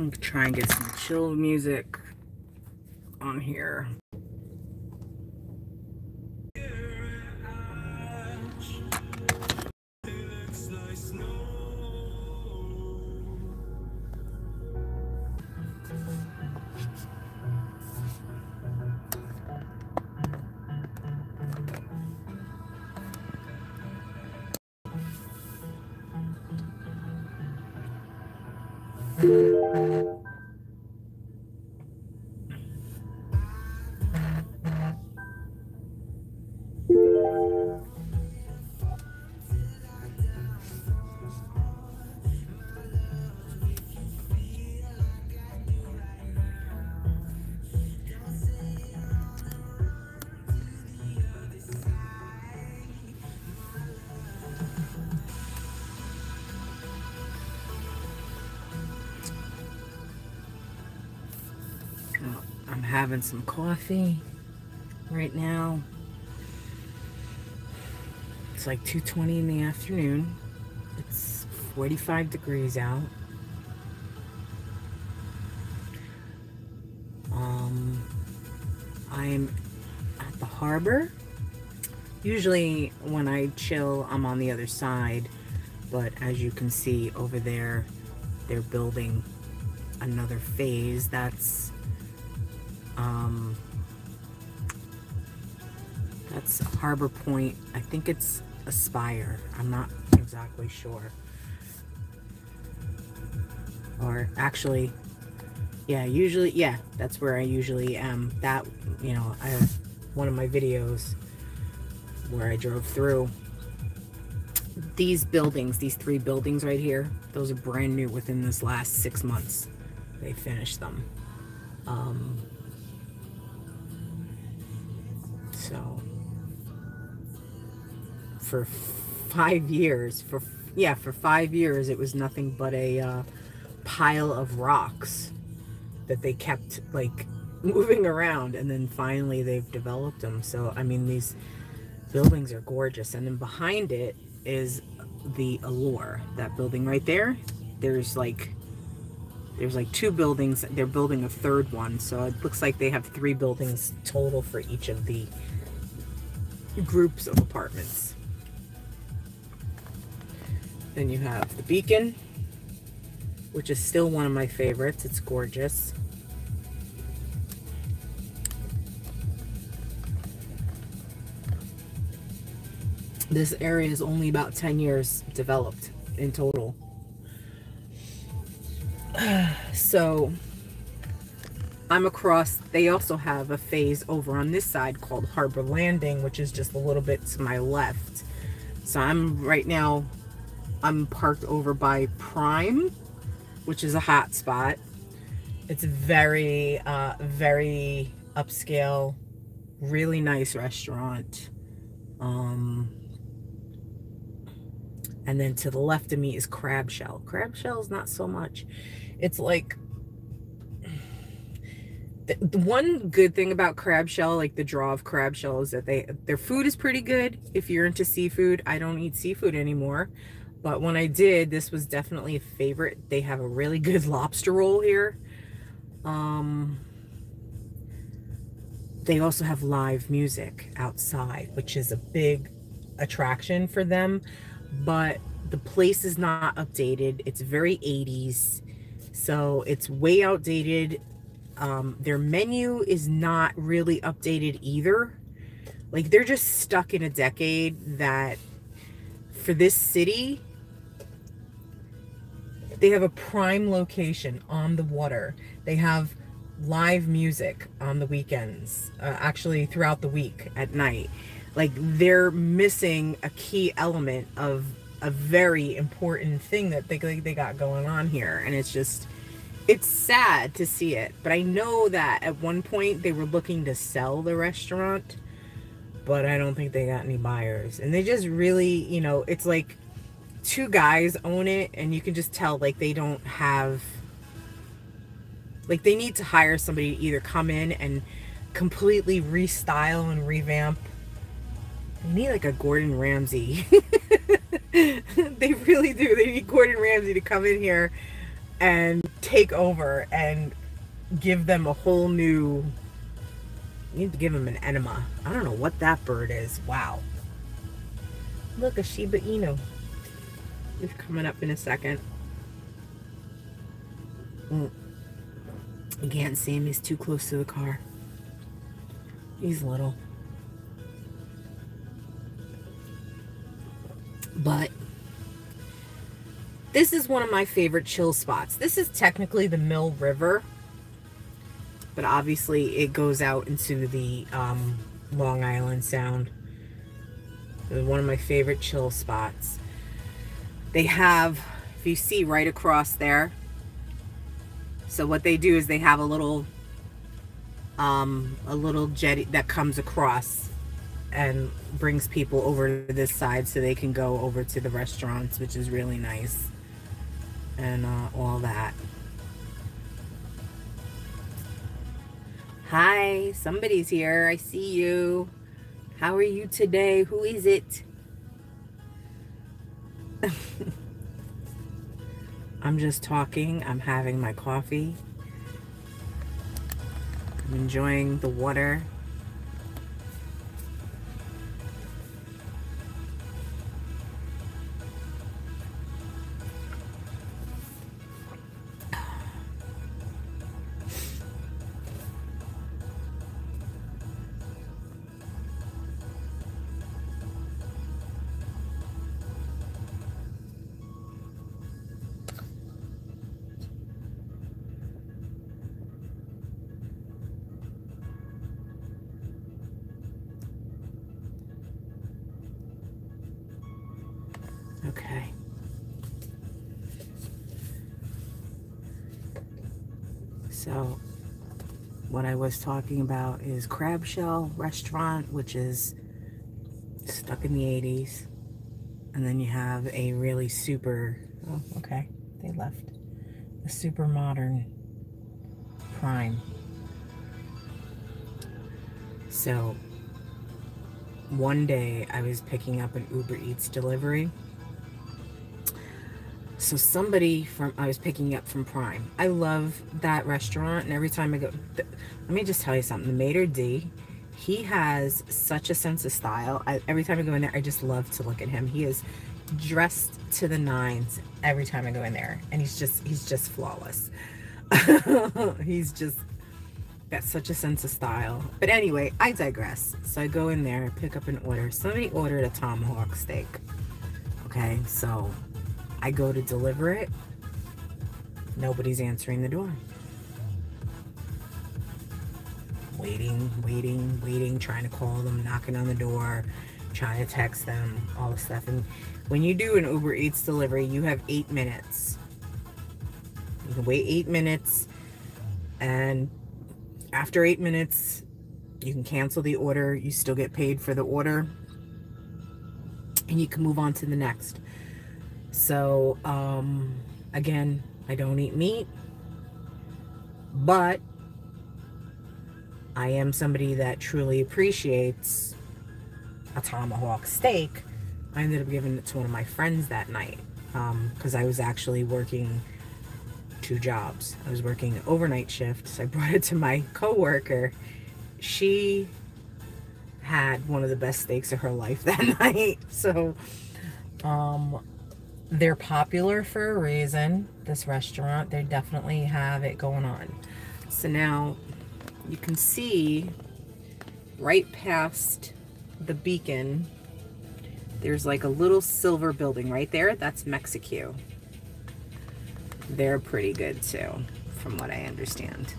I'm try and get some chill music on here. Having some coffee right now. It's like 2:20 in the afternoon. It's 45 degrees out. I'm at the harbor. Usually when I chill, I'm on the other side, but as you can see over there, they're building another phase. That's Harbor Point. I think it's Aspire. I'm not exactly sure. Or actually, yeah, usually, yeah, that's where I usually am. That, you know, I have one of my videos where I drove through. These buildings, these three buildings right here, those are brand new within this last 6 months. They finished them. So for 5 years, for 5 years, it was nothing but a pile of rocks that they kept like moving around, and then finally they've developed them. So I mean, these buildings are gorgeous. And then behind it is the Allure, that building right there. There's like two buildings. They're building a third one, so it looks like they have three buildings total for each of the groups of apartments. Then you have the Beacon, which is still one of my favorites. It's gorgeous. This area is only about 10 years developed in total. So I'm across. They also have a phase over on this side called Harbor Landing, which is just a little bit to my left. So I'm right now, I'm parked over by Prime, which is a hot spot. It's very, very upscale, really nice restaurant. And then to the left of me is Crab Shell. Crab Shell is not so much. It's like the one good thing about Crab Shell, like the draw of Crab Shell, is that their food is pretty good. If you're into seafood, I don't eat seafood anymore, but when I did, this was definitely a favorite. They have a really good lobster roll here. They also have live music outside, which is a big attraction for them. But the place is not updated. It's very 80s, so it's way outdated. Their menu is not really updated either. Like, they're just stuck in a decade that for this city, they have a prime location on the water. They have live music on the weekends, actually throughout the week at night. Like, they're missing a key element of a very important thing that they got going on here. And it's just, it's sad to see it. But I know that at one point they were looking to sell the restaurant, but I don't think they got any buyers. And they just really, you know, it's like two guys own it, and you can just tell, like, they don't have, like, they need to hire somebody to either come in and completely restyle and revamp. They need like a Gordon Ramsay. They really do. They need Gordon Ramsay to come in here and take over and give them a whole new... You need to give them an enema. I don't know what that bird is. Wow. Look, a Shiba Inu. It's coming up in a second. You can't see him. He's too close to the car. He's little. But this is one of my favorite chill spots. This is technically the Mill River, but obviously it goes out into the Long Island Sound. It's one of my favorite chill spots. They have, if you see right across there, so what they do is they have a little jetty that comes across and brings people over to this side so they can go over to the restaurants, which is really nice, and all that. Hi, somebody's here. I see you. How are you today? Who is it? I'm just talking. I'm having my coffee. I'm enjoying the water. Okay. So what I was talking about is Crab Shell restaurant, which is stuck in the 80s. And then you have a really super, oh, okay, they left. A super modern Prime. So one day I was picking up an Uber Eats delivery. So somebody from, I was picking up from Prime. I love that restaurant, and every time I go, let me just tell you something, the Mater D, he has such a sense of style. Every time I go in there, I just love to look at him. He is dressed to the nines every time I go in there, and he's just flawless. He's just got such a sense of style. But anyway, I digress. So I go in there, I pick up an order. Somebody ordered a tomahawk steak. Okay, so I go to deliver it. Nobody's answering the door. Waiting, waiting, waiting, trying to call them, knocking on the door, trying to text them, all this stuff. And when you do an Uber Eats delivery, you have 8 minutes. You can wait 8 minutes, and after 8 minutes, you can cancel the order. You still get paid for the order, and you can move on to the next. So, again, I don't eat meat, but I am somebody that truly appreciates a tomahawk steak. I ended up giving it to one of my friends that night, because I was actually working 2 jobs. I was working an overnight shift, so I brought it to my coworker. She had one of the best steaks of her life that night, so, they're popular for a reason. This restaurant, they definitely have it going on. So now you can see right past the Beacon, there's like a little silver building right there. That's Mexico. They're pretty good too, from what I understand.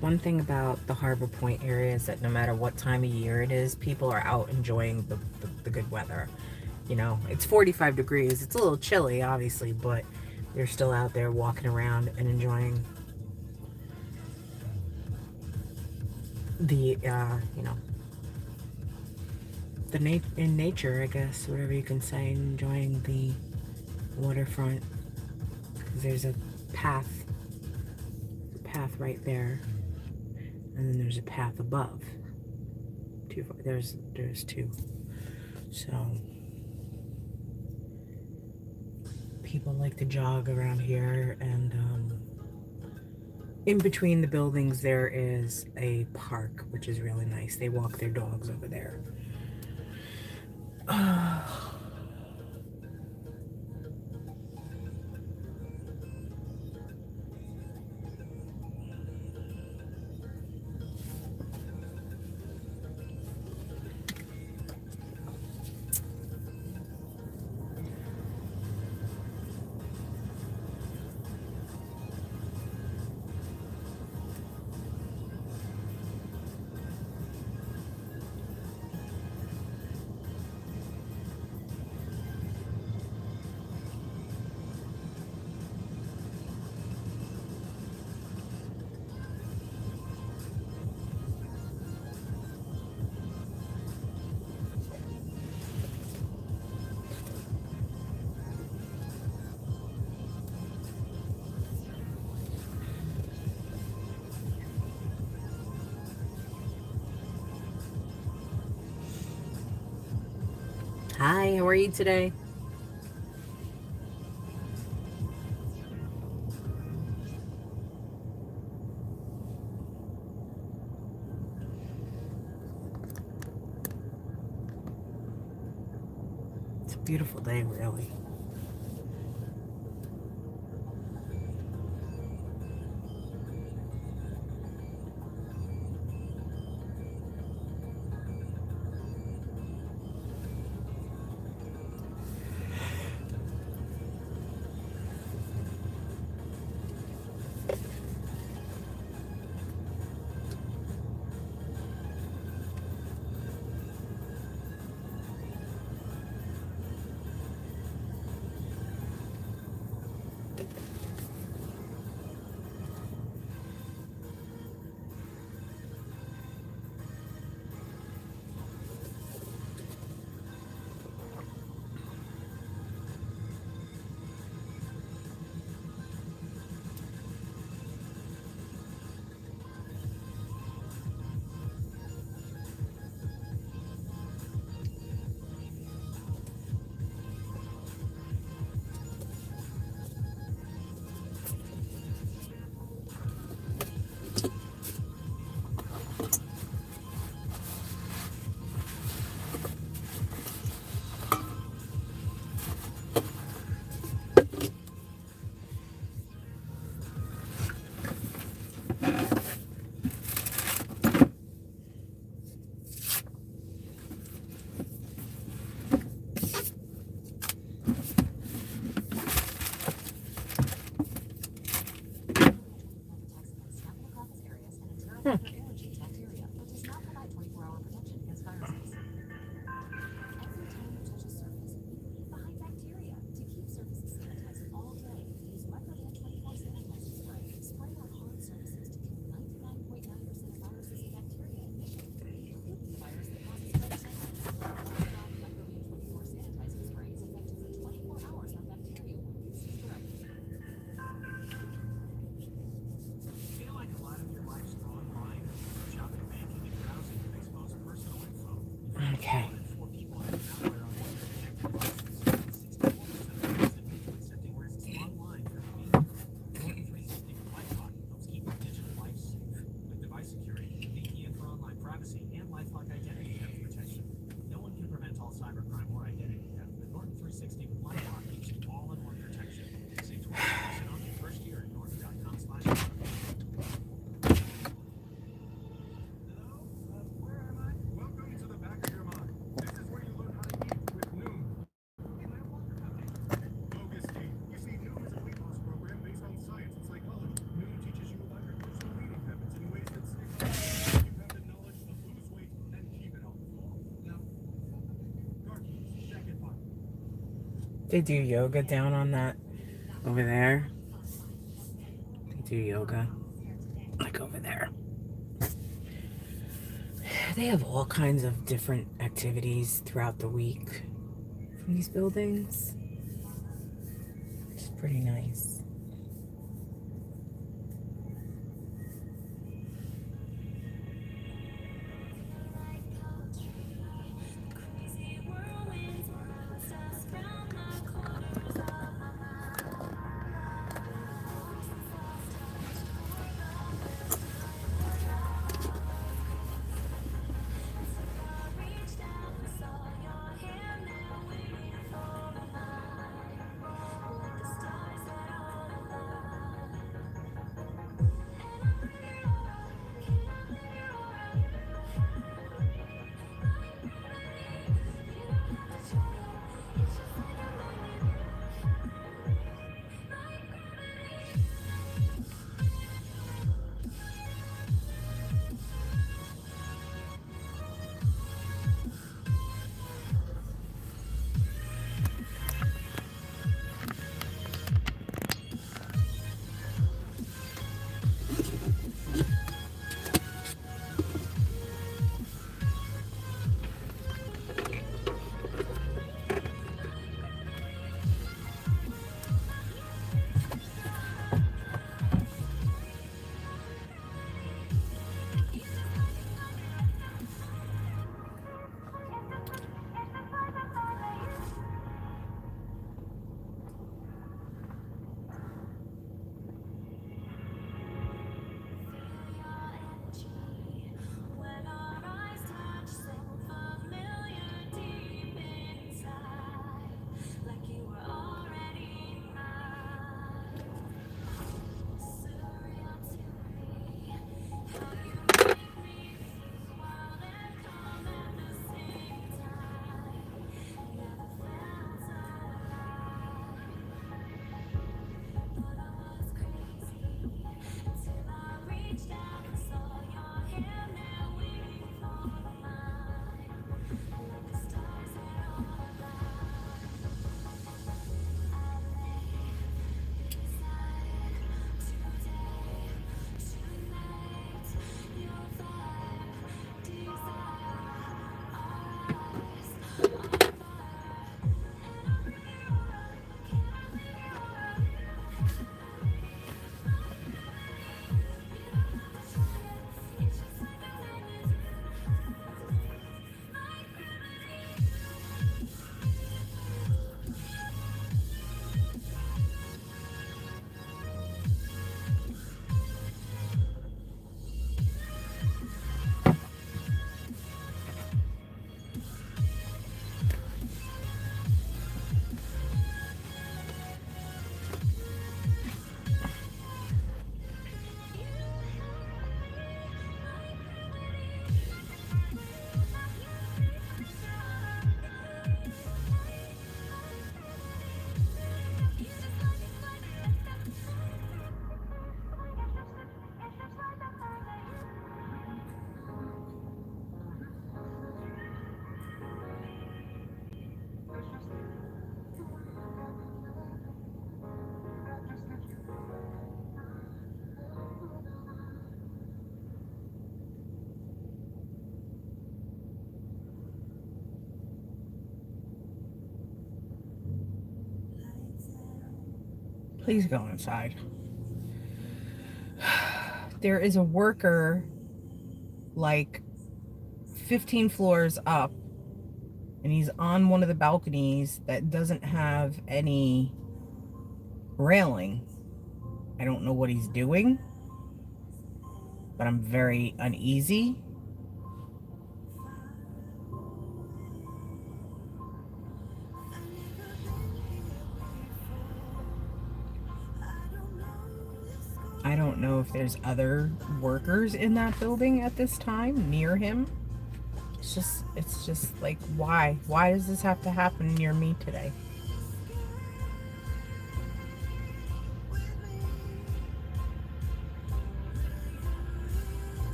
One thing about the Harbor Point area is that no matter what time of year it is, people are out enjoying the good weather. You know, it's 45 degrees. It's a little chilly, obviously, but they're still out there walking around and enjoying the, you know, in nature, I guess, whatever you can say, enjoying the waterfront, because there's a path right there, and then there's a path above. There's two. So people like to jog around here, and in between the buildings there is a park, which is really nice. They walk their dogs over there. Hi, how are you today? It's a beautiful day, really. They do yoga down on that over there. They do yoga like over there. They have all kinds of different activities throughout the week from these buildings. It's pretty nice. Please go inside. There is a worker like 15 floors up and he's on one of the balconies that doesn't have any railing. I don't know what he's doing, but I'm very uneasy. If there's other workers in that building at this time near him. It's just like, why does this have to happen near me today?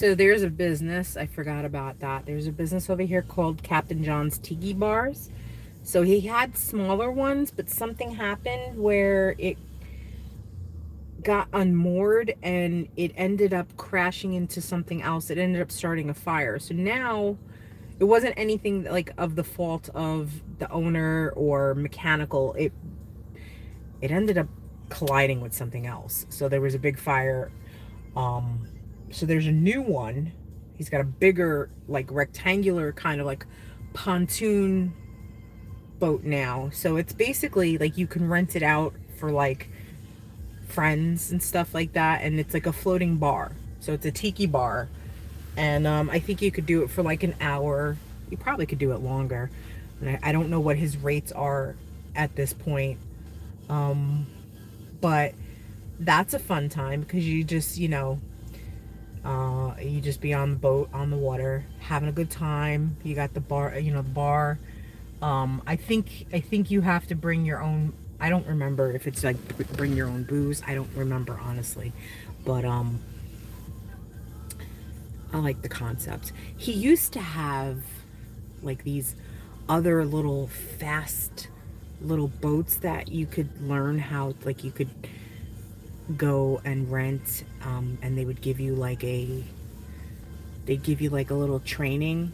So there's a business, I forgot about that. There's a business over here called Captain John's Tiki Bars. So he had smaller ones, but something happened where it got unmoored and it ended up crashing into something else. It ended up starting a fire. So now it wasn't anything like of the fault of the owner or mechanical. It ended up colliding with something else. So there was a big fire. So there's a new one. He's got a bigger, like rectangular kind of like pontoon boat now. So it's basically like you can rent it out for like friends and stuff like that. And it's like a floating bar. So it's a tiki bar. And I think you could do it for like an hour. You probably could do it longer. And I don't know what his rates are at this point. But that's a fun time because you just, you know, you just be on the boat, on the water, having a good time. You got the bar, you know, the bar. I think you have to bring your own. I don't remember if it's like bring your own booze. I don't remember, honestly, but I like the concept. He used to have like these other little fast little boats that you could learn how, like you could go and rent, and they would give you like a, they'd give you like a little training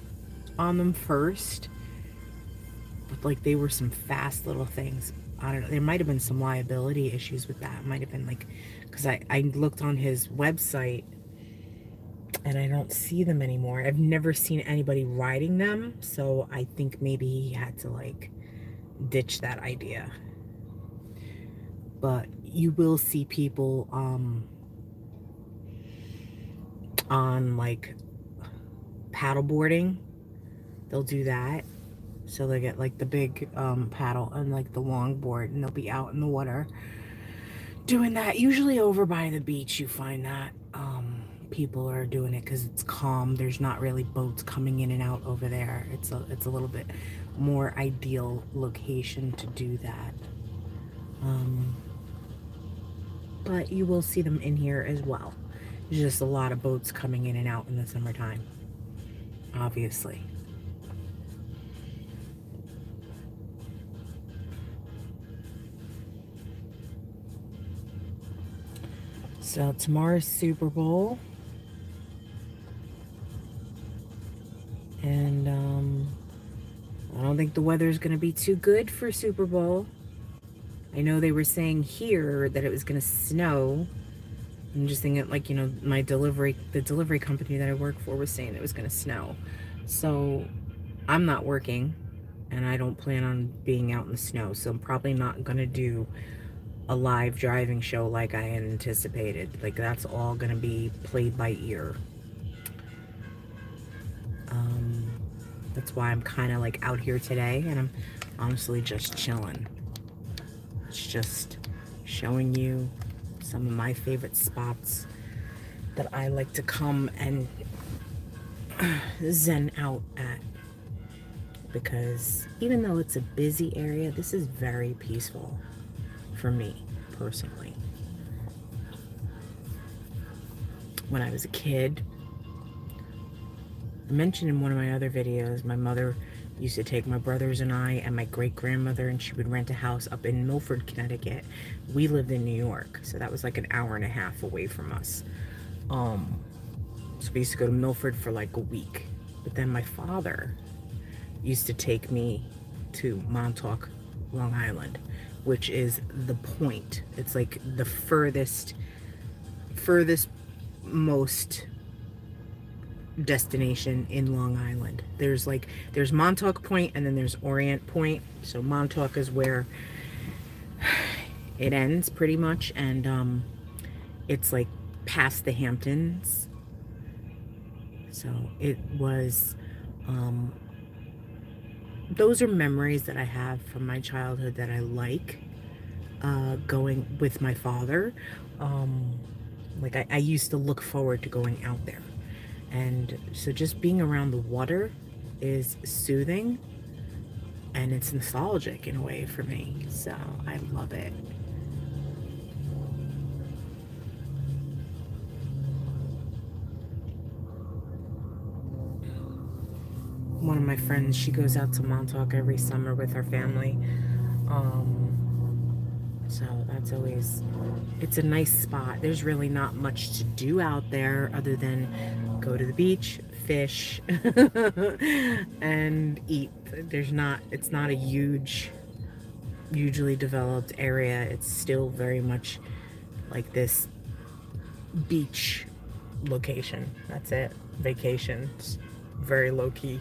on them first, but like they were some fast little things. I don't know, there might have been some liability issues with that. It might have been like, because I looked on his website and I don't see them anymore. I've never seen anybody riding them, so I think maybe he had to like ditch that idea. But you will see people on like paddle boarding. They'll do that. So they get like the big paddle and like the long board, and they'll be out in the water doing that. Usually over by the beach, you find that people are doing it because it's calm. There's not really boats coming in and out over there. It's a little bit more ideal location to do that. But you will see them in here as well. There's just a lot of boats coming in and out in the summertime, obviously. So tomorrow's Super Bowl. And I don't think the weather's gonna be too good for Super Bowl. I know they were saying here that it was gonna snow. I'm just thinking like, you know, the delivery company that I work for was saying it was gonna snow. So I'm not working and I don't plan on being out in the snow. So I'm probably not gonna do a live driving show like I anticipated. Like that's all gonna be played by ear. That's why I'm kind of like out here today, and I'm honestly just chilling. It's just showing you some of my favorite spots that I like to come and zen out at, because even though it's a busy area, this is very peaceful. For me personally, when I was a kid, I mentioned in one of my other videos, my mother used to take my brothers and I and my great-grandmother, and she would rent a house up in Milford, Connecticut. We lived in New York, so that was like an hour and a half away from us. So we used to go to Milford for like a week, but then my father used to take me to Montauk, Long Island, which is the point. It's like the furthest most destination in Long Island. There's like, there's Montauk Point and then there's Orient Point. So Montauk is where it ends pretty much. And it's like past the Hamptons. So it was, those are memories that I have from my childhood that I like, going with my father. Like I used to look forward to going out there. And so just being around the water is soothing and it's nostalgic in a way for me. So I love it. one of my friends, she goes out to Montauk every summer with her family. So that's always, it's a nice spot. There's really not much to do out there other than go to the beach, fish, and eat. There's not, it's not a huge, hugely developed area. It's still very much like this beach location. That's it. Vacation. It's very low key.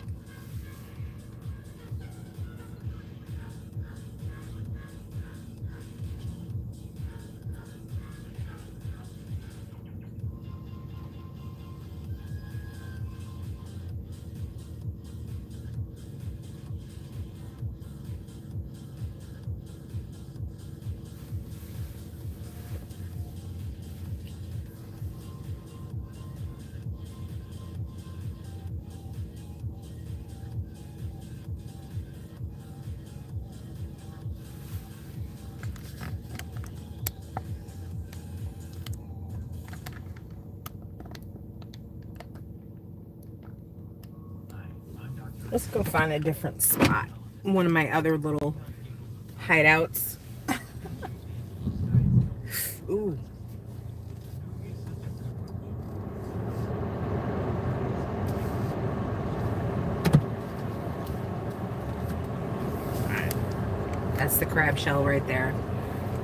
Let's go find a different spot. One of my other little hideouts. Ooh. That's the Crab Shell right there.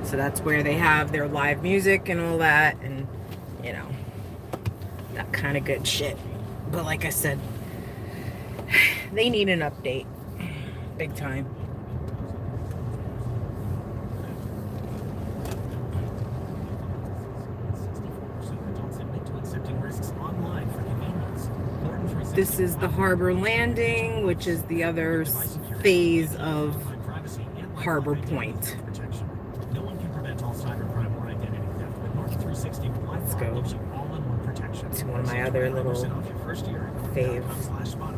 So that's where they have their live music and all that, and you know, that kind of good shit. But like I said, they need an update, big time. This is the Harbor Landing, which is the other phase of Harbor Point. Let's go to one of my other little faves.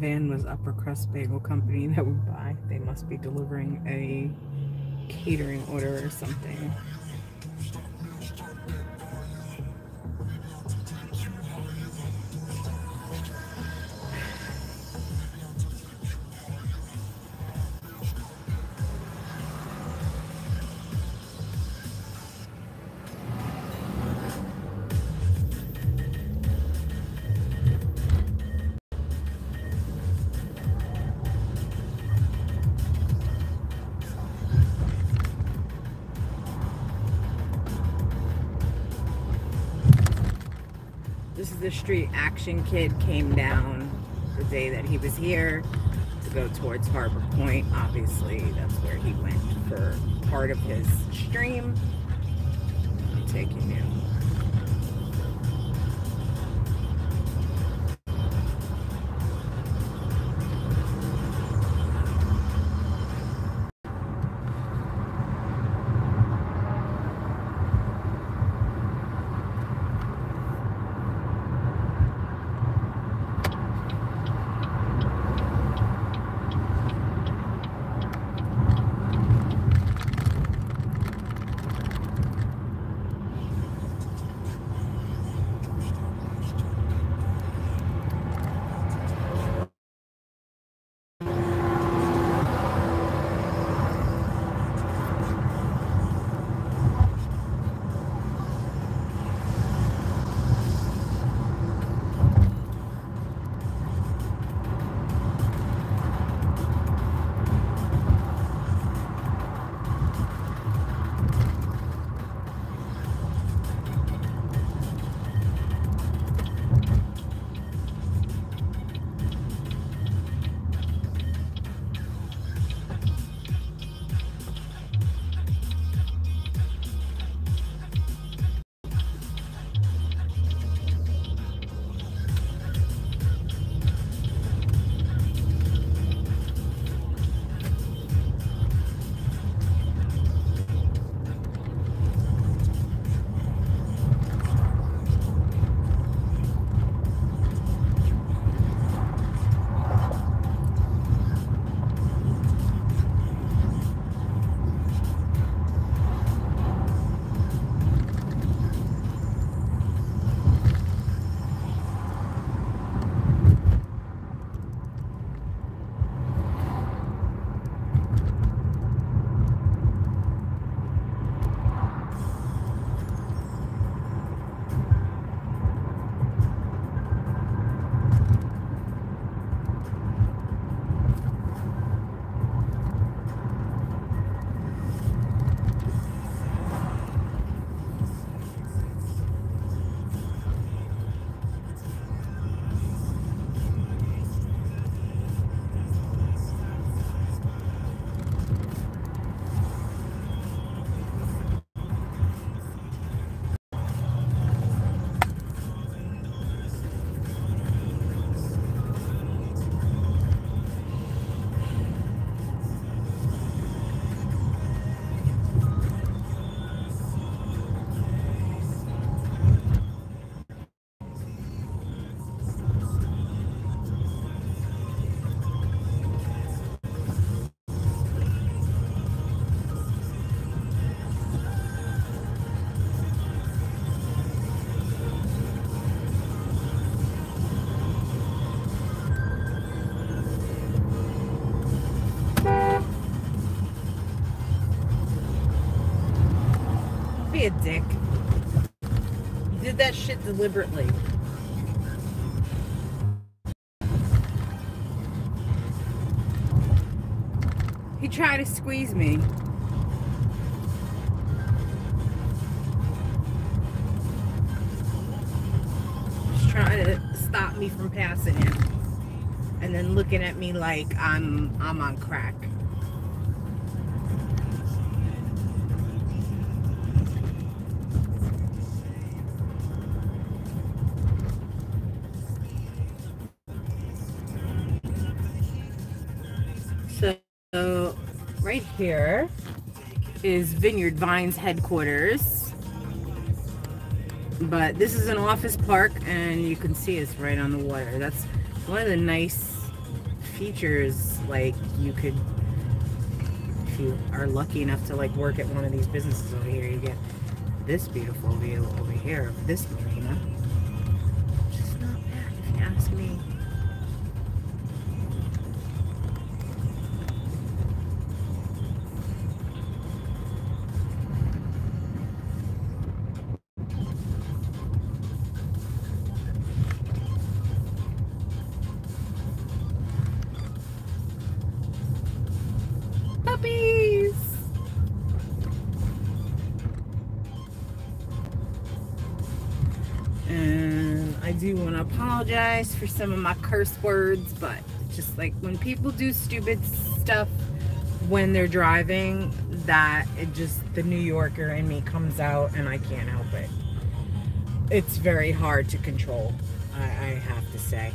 Van was Upper Crust Bagel Company that would buy. They must be delivering a catering order or something. the street Action Kid came down the day that he was here to go towards Harbor Point. Obviously, that's where he went for part of his stream. I'm taking you. A dick. You did that shit deliberately. He tried to squeeze me. He's trying to stop me from passing him. And then looking at me like I'm on crack. Here is Vineyard Vines headquarters, but this is an office park and you can see it's right on the water. That's one of the nice features, like you could, if you are lucky enough to like work at one of these businesses over here, you get this beautiful view over here of this marina. It's not bad if you ask me. I do want to apologize for some of my curse words, but just like when people do stupid stuff when they're driving, that it just, the New Yorker in me comes out and I can't help it. It's very hard to control, I have to say.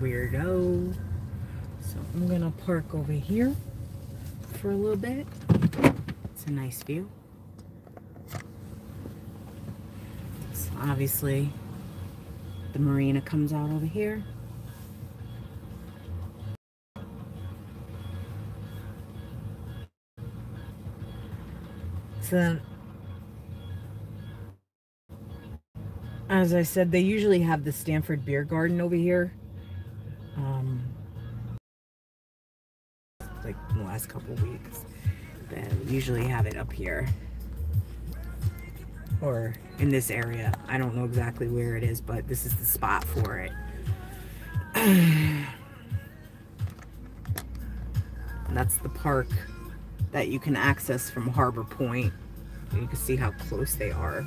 Weirdo. So I'm gonna park over here for a little bit. It's a nice view. So obviously the marina comes out over here. So then, as I said, they usually have the Stamford Beer Garden over here. Like the last couple weeks, they usually have it up here or in this area. I don't know exactly where it is, but this is the spot for it. And that's the park that you can access from Harbor Point. You can see how close they are.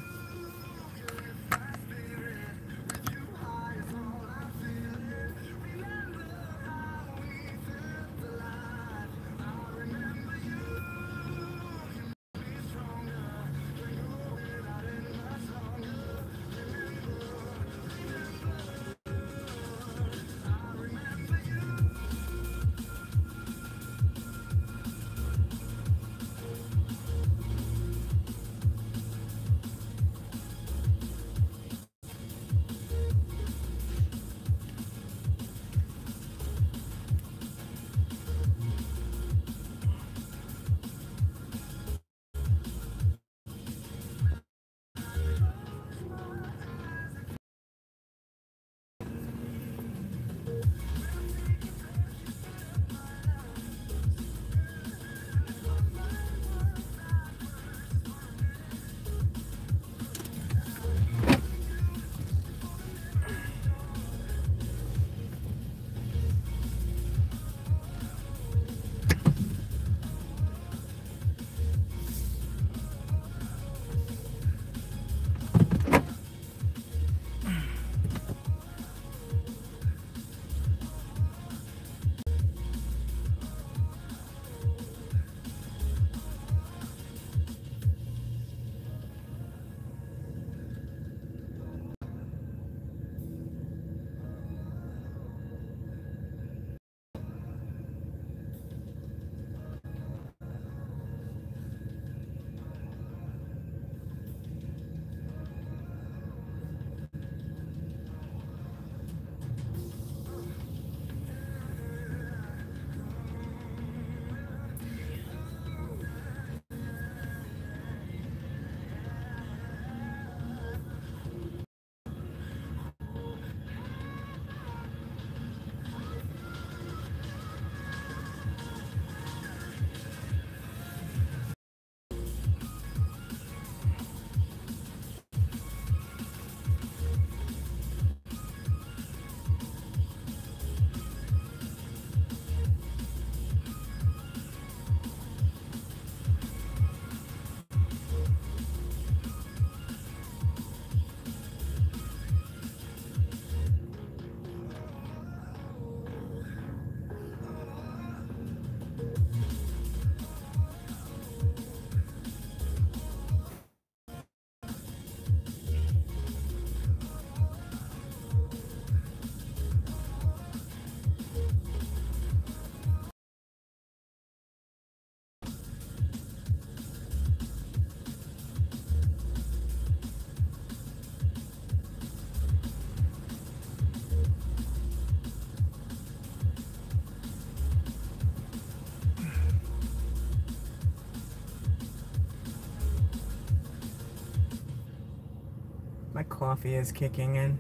Coffee is kicking in.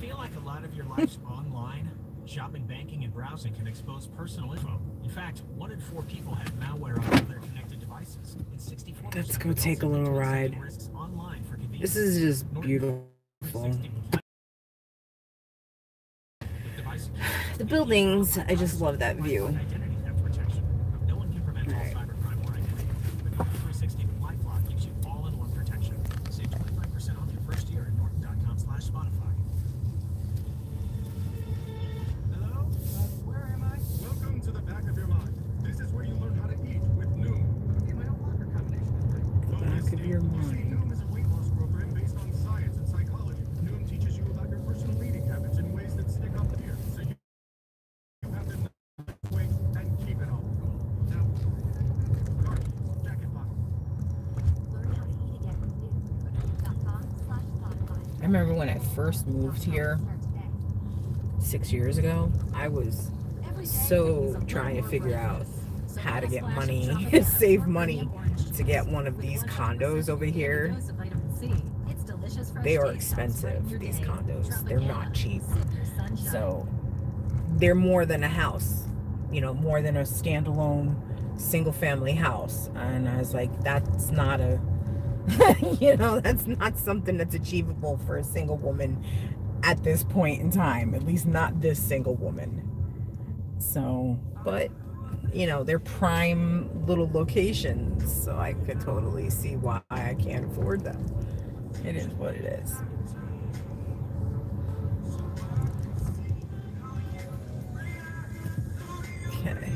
Feel like a lot of your life's online shopping, banking, and browsing can expose personal info. In fact, 1 in 4 people have malware on all their connected devices. Let's go take a little ride. This is just beautiful. The buildings, I just love that view. I remember when I first moved here 6 years ago, I was so trying to figure out how to get money, save money to get one of these condos over here. They are expensive, these condos. They're not cheap. So they're more than a house, you know, more than a standalone single family house. And I was like, that's not a you know, that's not something that's achievable for a single woman at this point in time, at least not this single woman. So, but, you know, they're prime little locations, so I could totally see why I can't afford them. It is what it is. Okay.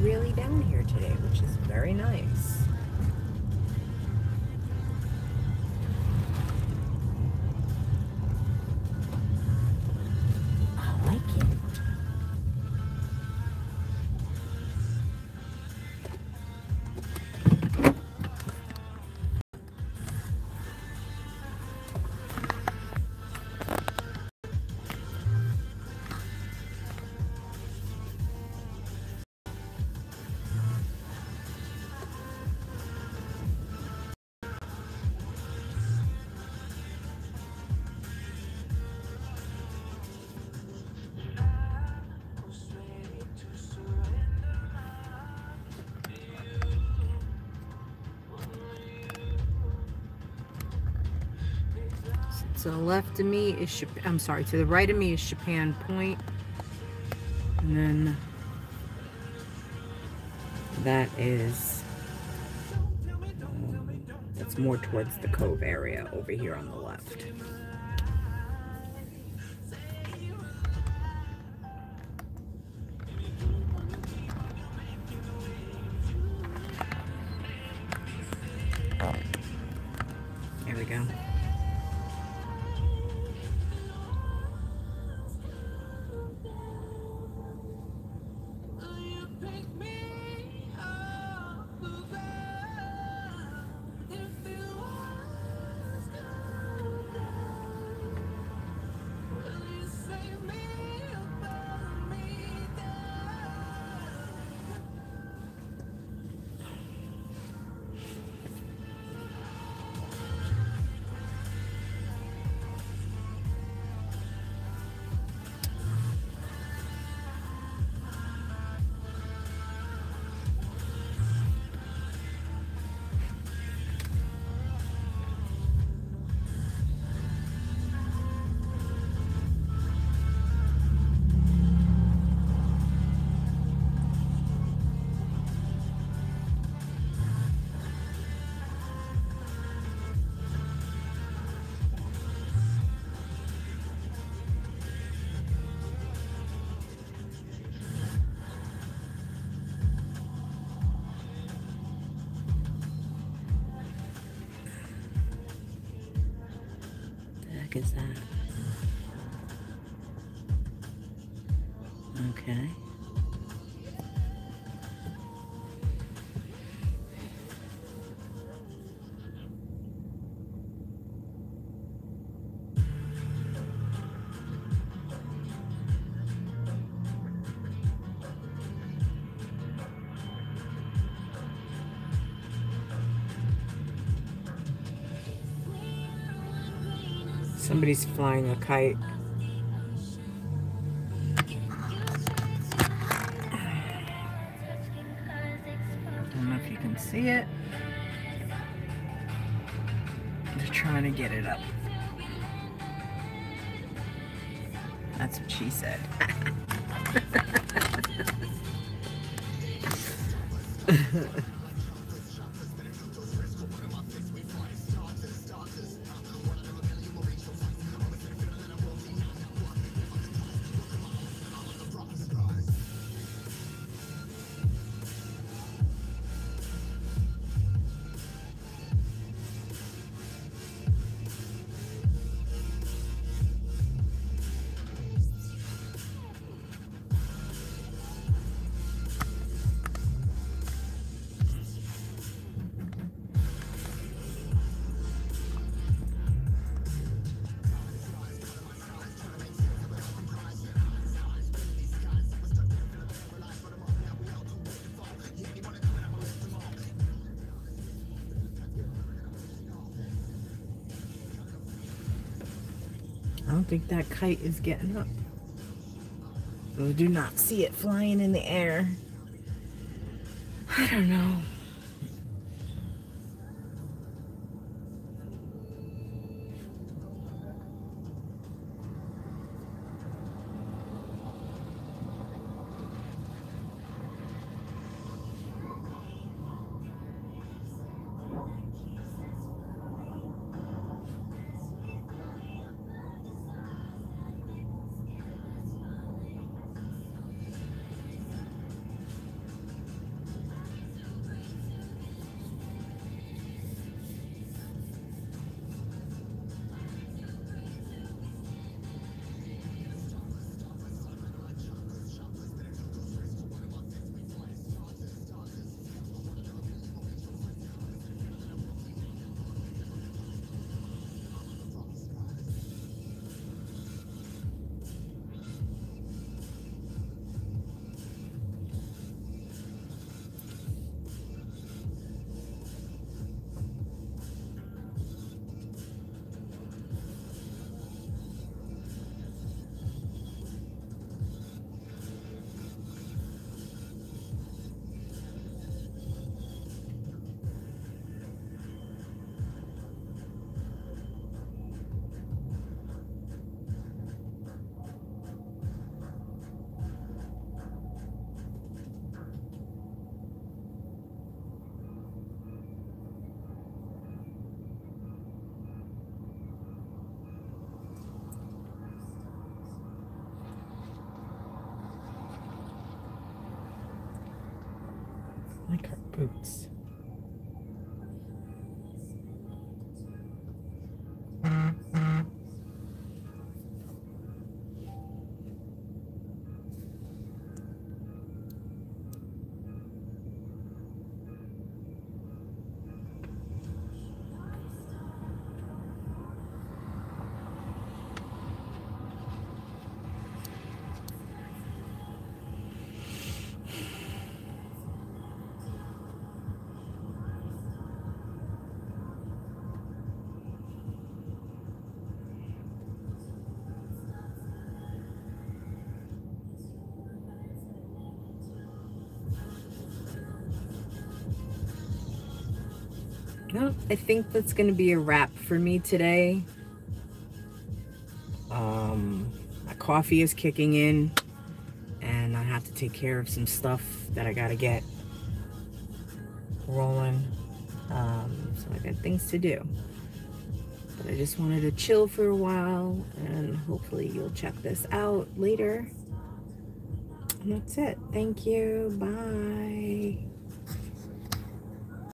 Really down here today, which is very nice. To the left of me is to the right of me is Shippan Point. And then that is, that's more towards the Cove area over here on the left. There we go. Is that okay? Somebody's flying a kite. I don't know if you can see it. They're trying to get it up. That's what she said. I don't think that kite is getting up. I do not see it flying in the air. I don't know. Oops. No, I think that's going to be a wrap for me today. My coffee is kicking in and I have to take care of some stuff that I got to get rolling. So I got things to do. But I just wanted to chill for a while and hopefully you'll check this out later. And that's it. Thank you. Bye.